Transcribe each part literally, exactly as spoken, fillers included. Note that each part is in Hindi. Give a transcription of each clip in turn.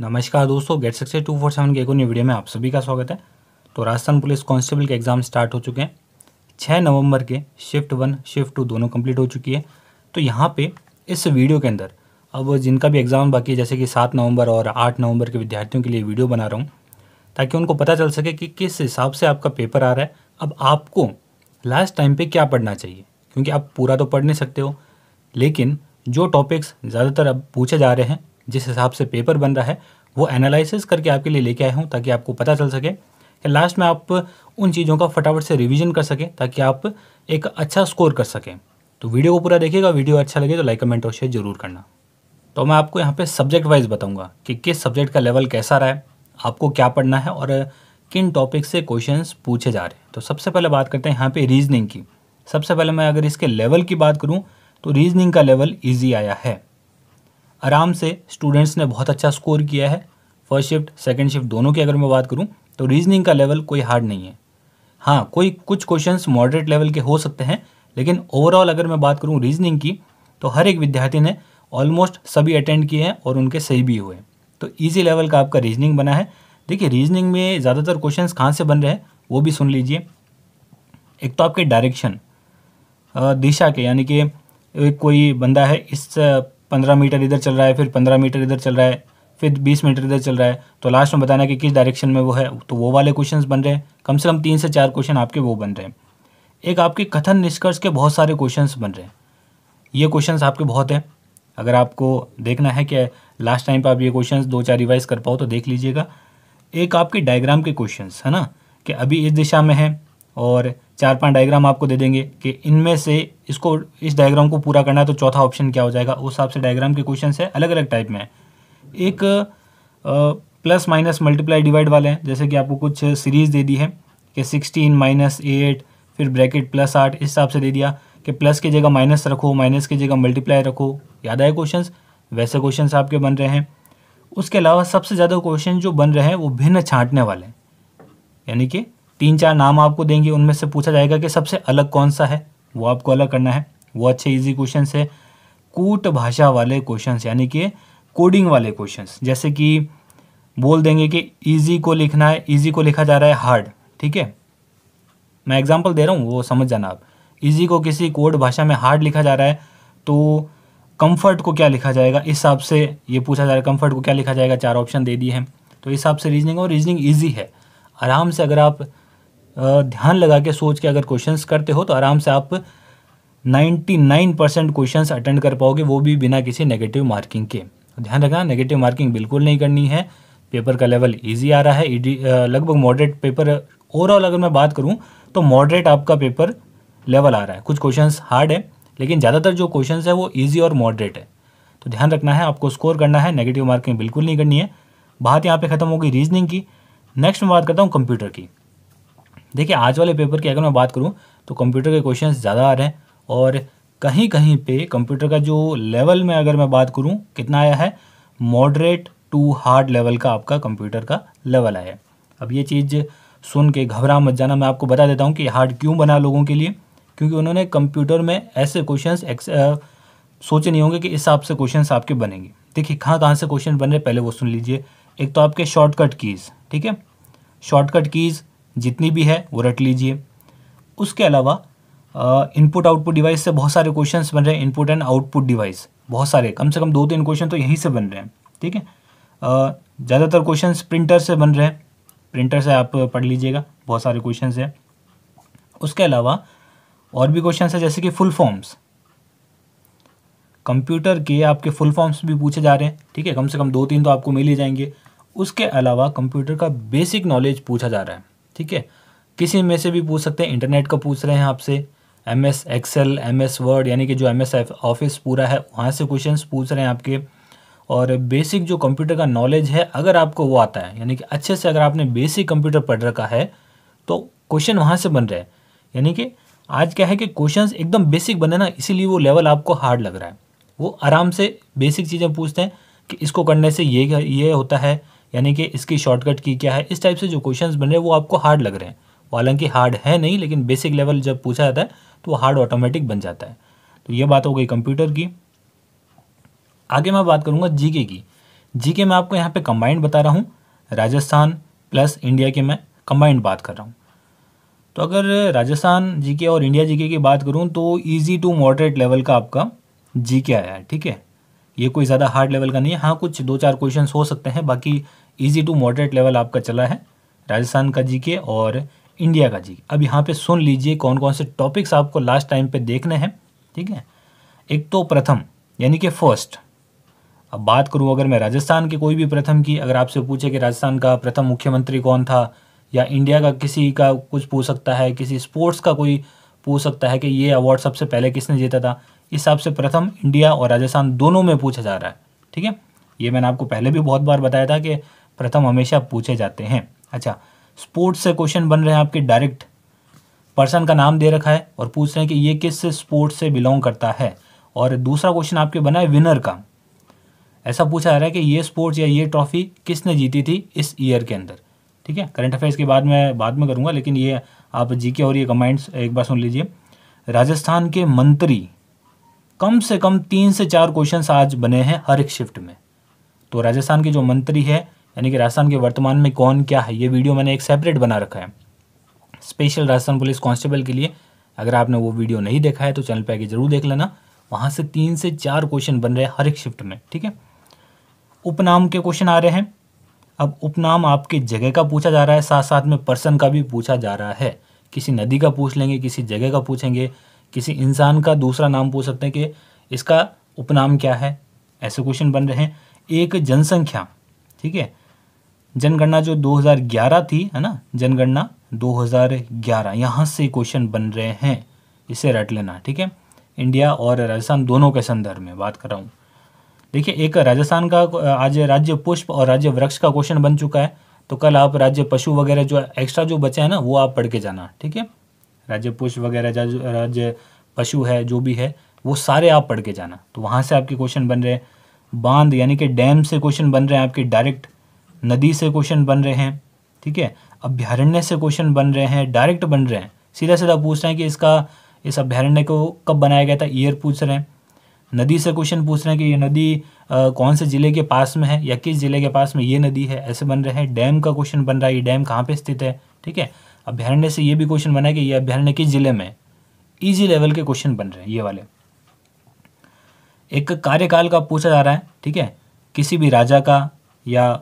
नमस्कार दोस्तों, get success to four seven के एक और नई वीडियो में आप सभी का स्वागत है। तो राजस्थान पुलिस कांस्टेबल के एग्ज़ाम स्टार्ट हो चुके हैं। छः नवंबर के शिफ्ट वन शिफ्ट टू दोनों कंप्लीट हो चुकी है। तो यहाँ पे इस वीडियो के अंदर अब जिनका भी एग्ज़ाम बाकी है, जैसे कि सात नवंबर और आठ नवंबर के विद्यार्थियों के लिए वीडियो बना रहा हूँ, ताकि उनको पता चल सके कि किस हिसाब से आपका पेपर आ रहा है। अब आपको लास्ट टाइम पर क्या पढ़ना चाहिए, क्योंकि आप पूरा तो पढ़ नहीं सकते हो, लेकिन जो टॉपिक्स ज़्यादातर अब पूछे जा रहे हैं, जिस हिसाब से पेपर बन रहा है, वो एनालिसिस करके आपके लिए लेके आया हूँ, ताकि आपको पता चल सके कि लास्ट में आप उन चीज़ों का फटाफट से रिवीजन कर सकें, ताकि आप एक अच्छा स्कोर कर सकें। तो वीडियो को पूरा देखिएगा, वीडियो अच्छा लगे तो लाइक कमेंट और शेयर जरूर करना। तो मैं आपको यहाँ पे सब्जेक्ट वाइज बताऊँगा कि किस सब्जेक्ट का लेवल कैसा रहा है, आपको क्या पढ़ना है और किन टॉपिक से क्वेश्चन पूछे जा रहे हैं। तो सबसे पहले बात करते हैं यहाँ पर रीजनिंग की। सबसे पहले मैं अगर इसके लेवल की बात करूँ तो रीजनिंग का लेवल ईजी आया है, आराम से स्टूडेंट्स ने बहुत अच्छा स्कोर किया है। फर्स्ट शिफ्ट सेकंड शिफ्ट दोनों की अगर मैं बात करूं तो रीजनिंग का लेवल कोई हार्ड नहीं है। हाँ, कोई कुछ क्वेश्चंस मॉडरेट लेवल के हो सकते हैं, लेकिन ओवरऑल अगर मैं बात करूं रीजनिंग की तो हर एक विद्यार्थी ने ऑलमोस्ट सभी अटेंड किए हैं और उनके सही भी हुए। तो ईजी लेवल का आपका रीजनिंग बना है। देखिए, रीजनिंग में ज़्यादातर क्वेश्चन कहाँ से बन रहे हैं वो भी सुन लीजिए। एक तो आपके डायरेक्शन दिशा के, यानी कि कोई बंदा है, इस पंद्रह मीटर इधर चल रहा है, फिर पंद्रह मीटर इधर चल रहा है, फिर बीस मीटर इधर चल रहा है, तो लास्ट में बताना है कि किस डायरेक्शन में वो है। तो वो वाले क्वेश्चंस बन रहे हैं, कम से कम तीन से चार क्वेश्चन आपके वो बन रहे हैं। एक आपके कथन निष्कर्ष के बहुत सारे क्वेश्चंस बन रहे हैं। ये क्वेश्चंस आपके बहुत हैं, अगर आपको देखना है कि लास्ट टाइम पर आप ये क्वेश्चन दो चार रिवाइज कर पाओ तो देख लीजिएगा। एक आपके डायग्राम के क्वेश्चन है ना, कि अभी इस दिशा में है और चार पांच डायग्राम आपको दे देंगे कि इनमें से इसको इस डायग्राम को पूरा करना है तो चौथा ऑप्शन क्या हो जाएगा, उस हिसाब से डायग्राम के क्वेश्चन है। अलग अलग टाइप में है। एक प्लस माइनस मल्टीप्लाई डिवाइड वाले हैं, जैसे कि आपको कुछ सीरीज़ दे दी है कि सिक्सटीन माइनस एट फिर ब्रैकेट प्लस आठ, इस हिसाब से दे दिया कि प्लस की जगह माइनस रखो, माइनस की जगह मल्टीप्लाई रखो। याद आए क्वेश्चन? वैसे क्वेश्चन आपके बन रहे हैं। उसके अलावा सबसे ज़्यादा क्वेश्चन जो बन रहे हैं वो भिन्न छाँटने वाले हैं, यानी कि तीन चार नाम आपको देंगे, उनमें से पूछा जाएगा कि सबसे अलग कौन सा है, वो आपको अलग करना है। वो अच्छे इजी क्वेश्चन है। कूट भाषा वाले क्वेश्चन, यानी कि कोडिंग वाले क्वेश्चन, जैसे कि बोल देंगे कि इजी को लिखना है, इजी को लिखा जा रहा है हार्ड। ठीक है, मैं एग्जांपल दे रहा हूँ, वो समझ जाना आप। इजी को किसी कोड भाषा में हार्ड लिखा जा रहा है तो कंफर्ट को क्या लिखा जाएगा, इस हिसाब से ये पूछा जा रहा है कंफर्ट को क्या लिखा जाएगा। चार ऑप्शन दे दिए हैं, तो इस हिसाब से रीजनिंग, और रीजनिंग ईजी है। आराम से अगर आप ध्यान लगा के सोच के अगर क्वेश्चंस करते हो तो आराम से आप निन्यानवे परसेंट क्वेश्चंस अटेंड कर पाओगे, वो भी बिना किसी नेगेटिव मार्किंग के। ध्यान रखना, नेगेटिव मार्किंग बिल्कुल नहीं करनी है। पेपर का लेवल इजी आ रहा है, लगभग मॉडरेट पेपर। ओवरऑल अगर मैं बात करूं तो मॉडरेट आपका पेपर लेवल आ रहा है। कुछ क्वेश्चंस हार्ड है, लेकिन ज़्यादातर जो क्वेश्चंस है वो ईजी और मॉडरेट है। तो ध्यान रखना है, आपको स्कोर करना है, नेगेटिव मार्किंग बिल्कुल नहीं करनी है। बात यहाँ पर ख़त्म होगी रीजनिंग की। नेक्स्ट मैं बात करता हूँ कंप्यूटर की। देखिए, आज वाले पेपर की अगर मैं बात करूं तो कंप्यूटर के क्वेश्चंस ज़्यादा आ रहे हैं, और कहीं कहीं पे कंप्यूटर का जो लेवल में अगर मैं बात करूं कितना आया है, मॉडरेट टू हार्ड लेवल का आपका कंप्यूटर का लेवल आया है। अब ये चीज़ सुन के घबरा मत जाना, मैं आपको बता देता हूं कि हार्ड क्यों बना लोगों के लिए, क्योंकि उन्होंने कंप्यूटर में ऐसे क्वेश्चन सोचे नहीं होंगे कि इस हिसाब से क्वेश्चन आपके बनेंगे। देखिए, कहाँ कहाँ से क्वेश्चन बन रहे पहले वो सुन लीजिए। एक तो आपके शॉर्टकट कीज़, ठीक है, शॉर्टकट कीज़ जितनी भी है वो रट लीजिए। उसके अलावा इनपुट आउटपुट डिवाइस से बहुत सारे क्वेश्चंस बन रहे हैं। इनपुट एंड आउटपुट डिवाइस बहुत सारे, कम से कम दो तीन क्वेश्चन तो यहीं से बन रहे हैं। ठीक है, ज़्यादातर क्वेश्चंस प्रिंटर से बन रहे हैं, प्रिंटर से आप पढ़ लीजिएगा, बहुत सारे क्वेश्चंस हैं। उसके अलावा और भी क्वेश्चंस है, जैसे कि फुल फॉर्म्स, कंप्यूटर के आपके फुल फॉर्म्स भी पूछे जा रहे हैं। ठीक है, कम से कम दो तीन तो आपको मिल ही जाएंगे। उसके अलावा कंप्यूटर का बेसिक नॉलेज पूछा जा रहा है। ठीक है, किसी में से भी पूछ सकते हैं। इंटरनेट का पूछ रहे हैं आपसे, M S Excel, M S Word, यानी कि जो एम एस ऑफिस पूरा है वहाँ से क्वेश्चंस पूछ रहे हैं आपके। और बेसिक जो कंप्यूटर का नॉलेज है, अगर आपको वो आता है, यानी कि अच्छे से अगर आपने बेसिक कंप्यूटर पढ़ रखा है तो क्वेश्चन वहाँ से बन रहे हैं। यानी कि आज क्या है कि क्वेश्चंस एकदम बेसिक बने ना, इसीलिए वो लेवल आपको हार्ड लग रहा है। वो आराम से बेसिक चीज़ें पूछते हैं कि इसको करने से ये ये होता है, यानी कि इसकी शॉर्टकट की क्या है। इस टाइप से जो क्वेश्चंस बन रहे हैं वो आपको हार्ड लग रहे हैं, हालांकि हार्ड है नहीं, लेकिन बेसिक लेवल जब पूछा जाता है तो वो हार्ड ऑटोमेटिक बन जाता है। तो ये बात हो गई कंप्यूटर की। आगे मैं बात करूँगा जीके की। जीके में आपको यहाँ पे कंबाइंड बता रहा हूँ, राजस्थान प्लस इंडिया के मैं कंबाइंड बात कर रहा हूँ। तो अगर राजस्थान जीके और इंडिया जीके की बात करूँ तो ईजी टू मॉडरेट लेवल का आपका जीके आया है, ठीक है। ये कोई ज़्यादा हार्ड लेवल का नहीं है, हाँ कुछ दो चार क्वेश्चन हो सकते हैं, बाकी ईजी टू मॉडरेट लेवल आपका चला है राजस्थान का जीके और इंडिया का जीके। अब यहाँ पे सुन लीजिए कौन कौन से टॉपिक्स आपको लास्ट टाइम पे देखने हैं, ठीक है। एक तो प्रथम यानी कि फर्स्ट, अब बात करूँ अगर मैं राजस्थान के कोई भी प्रथम की, अगर आपसे पूछे कि राजस्थान का प्रथम मुख्यमंत्री कौन था, या इंडिया का किसी का कुछ पूछ सकता है, किसी स्पोर्ट्स का कोई पूछ सकता है कि ये अवार्ड सबसे पहले किसने जीता था, इस हिसाब से प्रथम इंडिया और राजस्थान दोनों में पूछा जा रहा है, ठीक है। ये मैंने आपको पहले भी बहुत बार बताया था कि प्रथम हमेशा पूछे जाते हैं। अच्छा, स्पोर्ट्स से क्वेश्चन बन रहे हैं आपके, डायरेक्ट पर्सन का नाम दे रखा है और पूछ रहे हैं कि ये किस स्पोर्ट्स से बिलोंग करता है। और दूसरा क्वेश्चन आपके बना है विनर का, ऐसा पूछा जा रहा है कि ये स्पोर्ट्स या ये ट्रॉफी किसने जीती थी इस ईयर के अंदर, ठीक है। करंट अफेयर्स के बाद मैं बाद में करूँगा, लेकिन ये आप जीके और ये कमेंट्स एक बार सुन लीजिए। राजस्थान के मंत्री, कम से कम तीन से चार क्वेश्चन आज बने हैं हर एक शिफ्ट में। तो राजस्थान के जो मंत्री है यानी कि राजस्थान के वर्तमान में कौन क्या है, ये वीडियो मैंने एक सेपरेट बना रखा है स्पेशल राजस्थान पुलिस कांस्टेबल के लिए। अगर आपने वो वीडियो नहीं देखा है तो चैनल पे आके जरूर देख लेना, वहाँ से तीन से चार क्वेश्चन बन रहे हैं हर एक शिफ्ट में, ठीक है। उपनाम के क्वेश्चन आ रहे हैं। अब उपनाम आपके जगह का पूछा जा रहा है, साथ साथ में पर्सन का भी पूछा जा रहा है। किसी नदी का पूछ लेंगे, किसी जगह का पूछेंगे, किसी इंसान का दूसरा नाम पूछ सकते हैं कि इसका उपनाम क्या है, ऐसे क्वेश्चन बन रहे हैं। एक जनसंख्या, ठीक है, जनगणना जो दो हज़ार ग्यारह थी है ना, जनगणना दो हज़ार ग्यारह, यहाँ से क्वेश्चन बन रहे हैं, इसे रट लेना, ठीक है। इंडिया और राजस्थान दोनों के संदर्भ में बात कर रहा हूँ। देखिए, एक राजस्थान का आज राज्य पुष्प और राज्य वृक्ष का क्वेश्चन बन चुका है, तो कल आप राज्य पशु वगैरह जो एक्स्ट्रा जो बचे हैं ना वो आप पढ़ के जाना, ठीक है। राज्य पुष्प वगैरह, राज्य पशु है जो भी है, वो सारे आप पढ़ के जाना, तो वहाँ से आपके क्वेश्चन बन रहे हैं। बांध यानी कि डैम से क्वेश्चन बन रहे हैं आपके डायरेक्ट, नदी से क्वेश्चन बन रहे हैं, ठीक है। अभ्यारण्य से क्वेश्चन बन रहे हैं, डायरेक्ट बन रहे हैं, सीधा सीधा पूछ रहे हैं कि इसका इस अभ्यारण्य को कब बनाया गया था, ईयर पूछ रहे हैं। नदी से क्वेश्चन पूछ रहे हैं कि ये नदी आ, कौन से ज़िले के पास में है या किस ज़िले के पास में ये नदी है, ऐसे बन रहे हैं। डैम का क्वेश्चन बन रहा है, ये डैम कहाँ पर स्थित है, ठीक है। अभ्यारण्य से ये भी क्वेश्चन बना है कि ये अभ्यारण्य किस ज़िले में, ईजी लेवल के क्वेश्चन बन रहे हैं ये वाले। एक कार्यकाल का पूछा जा रहा है, ठीक है, किसी भी राजा का या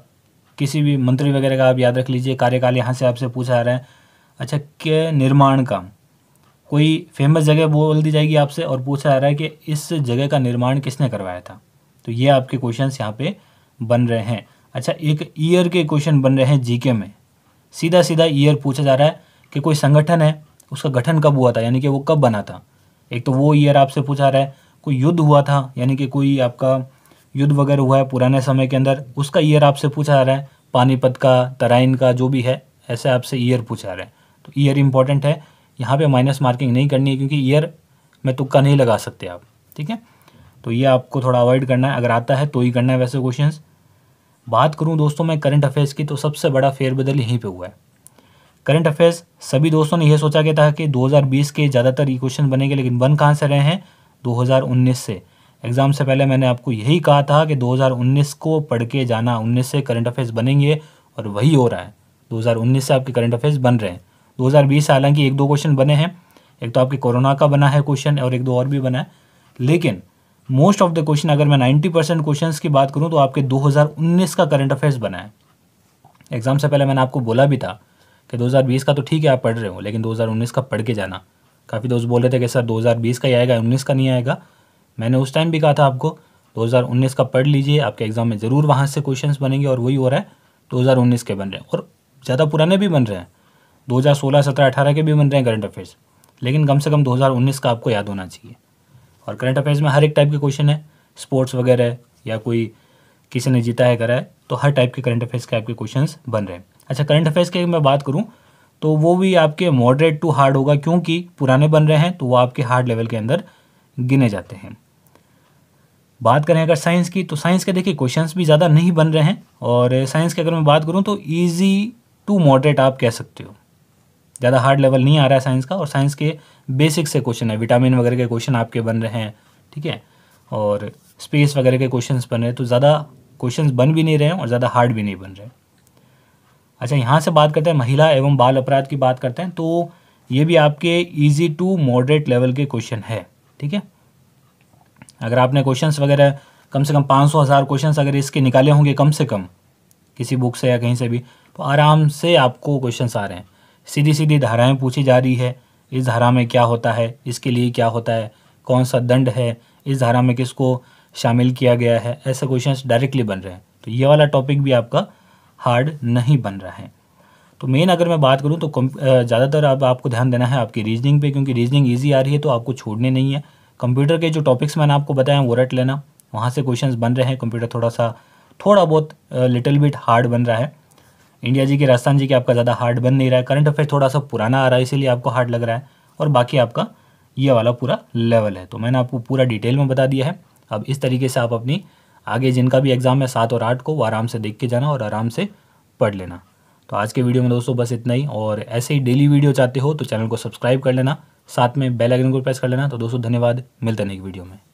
किसी भी मंत्री वगैरह का आप याद रख लीजिए, कार्यकाल यहाँ से आपसे पूछा जा रहा है। अच्छा, के निर्माण का, कोई फेमस जगह बोल दी जाएगी आपसे और पूछा जा रहा है कि इस जगह का निर्माण किसने करवाया था, तो ये आपके क्वेश्चंस यहाँ पे बन रहे हैं। अच्छा, एक ईयर के क्वेश्चन बन रहे हैं जीके में, सीधा सीधा ईयर पूछा जा रहा है कि कोई संगठन है उसका गठन कब हुआ था, यानी कि वो कब बना था, एक तो वो ईयर आपसे पूछा रहा है। कोई युद्ध हुआ था, यानी कि कोई आपका युद्ध वगैरह हुआ है पुराने समय के अंदर, उसका ईयर आपसे पूछा जा रहा है, पानीपत का, तराइन का, जो भी है, ऐसे आपसे ईयर पूछा जा रहा है। तो ईयर इंपॉर्टेंट है, यहाँ पे माइनस मार्किंग नहीं करनी है क्योंकि ईयर में तुक्का नहीं लगा सकते आप, ठीक है। तो ये आपको थोड़ा अवॉइड करना है, अगर आता है तो ही करना है वैसे क्वेश्चंस। बात करूँ दोस्तों मैं करंट अफेयर्स की, तो सबसे बड़ा फेरबदल यहीं पर हुआ है करंट अफेयर्स। सभी दोस्तों ने यह सोचा गया था कि दो हज़ार बीस के ज़्यादातर ये क्वेश्चन बनेंगे, लेकिन बन कहाँ से रहे हैं, दो हज़ार उन्नीस से। एग्ज़ाम से पहले मैंने आपको यही कहा था कि दो हज़ार उन्नीस को पढ़ के जाना, उन्नीस से करंट अफेयर्स बनेंगे, और वही हो रहा है। दो हज़ार उन्नीस से आपके करंट अफेयर्स बन रहे हैं। दो हज़ार बीस से हालांकि एक दो क्वेश्चन बने हैं, एक तो आपके कोरोना का बना है क्वेश्चन और एक दो और भी बना है, लेकिन मोस्ट ऑफ द क्वेश्चन, अगर मैं नब्बे परसेंट क्वेश्चंस की बात करूँ तो आपके दो हज़ार उन्नीस का करंट अफेयर्स बना है। एग्ज़ाम से पहले मैंने आपको बोला भी था कि दो हज़ार बीस का तो ठीक है आप पढ़ रहे हो, लेकिन दो हज़ार उन्नीस का पढ़ के जाना। काफ़ी दोस्त बोल रहे थे कि सर दो हज़ार बीस का ही आएगा, उन्नीस का नहीं आएगा। मैंने उस टाइम भी कहा था आपको दो हज़ार उन्नीस का पढ़ लीजिए, आपके एग्ज़ाम में ज़रूर वहाँ से क्वेश्चंस बनेंगे, और वही हो रहा है। दो हज़ार उन्नीस के बन रहे हैं और ज़्यादा पुराने भी बन रहे हैं, दो हज़ार सोलह, सत्रह, अठारह के भी बन रहे हैं करंट अफेयर्स, लेकिन कम से कम दो हज़ार उन्नीस का आपको याद होना चाहिए। और करंट अफेयर्स में हर एक टाइप के क्वेश्चन है, स्पोर्ट्स वगैरह या कोई किसी ने जीता है करा है, तो हर टाइप के करंट अफेयर्स के आपके क्वेश्चन बन रहे हैं। अच्छा, करंट अफेयर्स की मैं बात करूँ तो वो भी आपके मॉडरेट टू हार्ड होगा, क्योंकि पुराने बन रहे हैं तो वो आपके हार्ड लेवल के अंदर गिने जाते हैं। बात करें अगर साइंस की, तो साइंस के देखिए क्वेश्चंस भी ज़्यादा नहीं बन रहे हैं, और साइंस की अगर मैं बात करूं तो इजी टू मॉडरेट आप कह सकते हो, ज़्यादा हार्ड लेवल नहीं आ रहा है साइंस का। और साइंस के बेसिक से क्वेश्चन है, विटामिन वगैरह के क्वेश्चन आपके बन रहे हैं, ठीक है, और स्पेस वगैरह के क्वेश्चन बन रहे हैं, तो ज़्यादा क्वेश्चंस बन भी नहीं रहे हैं और ज़्यादा हार्ड भी नहीं बन रहे हैं। अच्छा, यहाँ से बात करते हैं महिला एवं बाल अपराध की बात करते हैं, तो ये भी आपके इजी टू मॉडरेट लेवल के क्वेश्चन है। ठीक है, अगर आपने क्वेश्चंस वगैरह कम से कम पाँच सौ हज़ार क्वेश्चन अगर इसके निकाले होंगे कम से कम किसी बुक से या कहीं से भी, तो आराम से आपको क्वेश्चंस आ रहे हैं। सीधी सीधी धाराएं पूछी जा रही है, इस धारा में क्या होता है, इसके लिए क्या होता है, कौन सा दंड है, इस धारा में किसको शामिल किया गया है, ऐसे क्वेश्चंस डायरेक्टली बन रहे हैं। तो ये वाला टॉपिक भी आपका हार्ड नहीं बन रहा है। तो मेन अगर मैं बात करूँ तो ज़्यादातर अब आपको ध्यान देना है आपकी रीजनिंग पे, क्योंकि रीजनिंग ईजी आ रही है तो आपको छोड़ने नहीं है। कंप्यूटर के जो टॉपिक्स मैंने आपको बताया वो रट लेना, वहाँ से क्वेश्चंस बन रहे हैं। कंप्यूटर थोड़ा सा थोड़ा बहुत लिटिल बिट हार्ड बन रहा है। इंडिया जी के, राजस्थान जी के आपका ज़्यादा हार्ड बन नहीं रहा है। करंट अफेयर थोड़ा सा पुराना आ रहा है इसीलिए आपको हार्ड लग रहा है, और बाकी आपका ये वाला पूरा लेवल है। तो मैंने आपको पूरा डिटेल में बता दिया है। अब इस तरीके से आप अपनी आगे जिनका भी एग्ज़ाम है सात और आठ को, वो आराम से देख के जाना और आराम से पढ़ लेना। तो आज के वीडियो में दोस्तों बस इतना ही, और ऐसे ही डेली वीडियो चाहते हो तो चैनल को सब्सक्राइब कर लेना, साथ में बेल आइकन को प्रेस कर लेना। तो दोस्तों धन्यवाद, मिलते हैं नेक्स्ट वीडियो में।